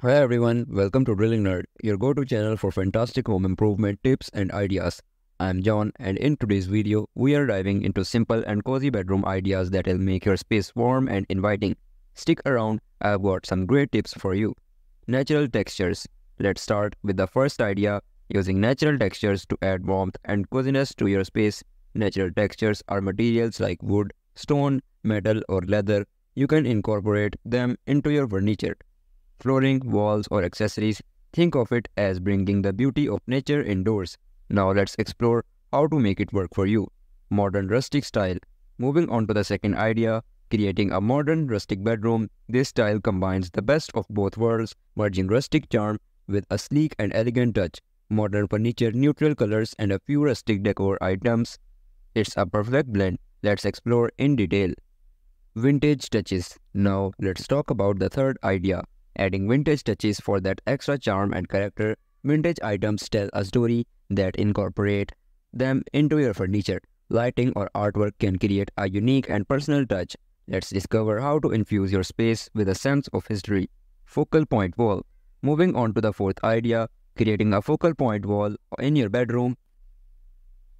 Hi everyone, welcome to Drilling Nerd, your go-to channel for fantastic home improvement tips and ideas. I'm John, and in today's video, we are diving into simple and cozy bedroom ideas that will make your space warm and inviting. Stick around, I've got some great tips for you. Natural textures. Let's start with the first idea, using natural textures to add warmth and coziness to your space. Natural textures are materials like wood, stone, metal or leather. You can incorporate them into your furniture, flooring, walls or accessories. Think of it as bringing the beauty of nature indoors. Now let's explore how to make it work for you. Modern rustic style. Moving on to the second idea, creating a modern rustic bedroom. This style combines the best of both worlds, merging rustic charm with a sleek and elegant touch. Modern furniture, neutral colors and a few rustic decor items. It's a perfect blend. Let's explore in detail. Vintage touches. Now let's talk about the third idea. Adding vintage touches for that extra charm and character. Vintage items tell a story that incorporate them into your furniture. Lighting or artwork can create a unique and personal touch. Let's discover how to infuse your space with a sense of history. Focal point wall. Moving on to the fourth idea, creating a focal point wall in your bedroom.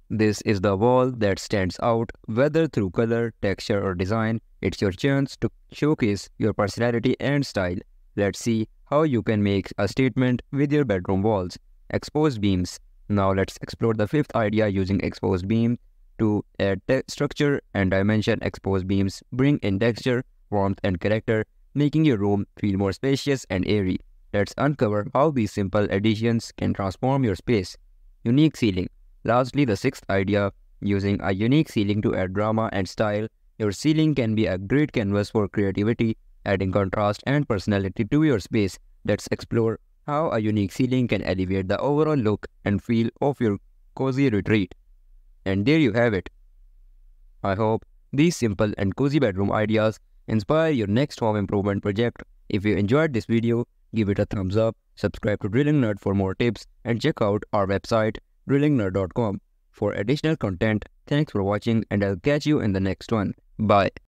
This is the wall that stands out, whether through color, texture or design. It's your chance to showcase your personality and style. Let's see how you can make a statement with your bedroom walls. Exposed beams. Now let's explore the fifth idea, using exposed beams to add structure and dimension. Exposed beams bring in texture, warmth and character, making your room feel more spacious and airy. Let's uncover how these simple additions can transform your space. Unique ceiling. Lastly, the sixth idea, using a unique ceiling to add drama and style. Your ceiling can be a great canvas for creativity, adding contrast and personality to your space. Let's explore how a unique ceiling can elevate the overall look and feel of your cozy retreat. And there you have it. I hope these simple and cozy bedroom ideas inspire your next home improvement project. If you enjoyed this video, give it a thumbs up, subscribe to Drilling Nerd for more tips, and check out our website drillingnerd.com for additional content. Thanks for watching, and I'll catch you in the next one. Bye.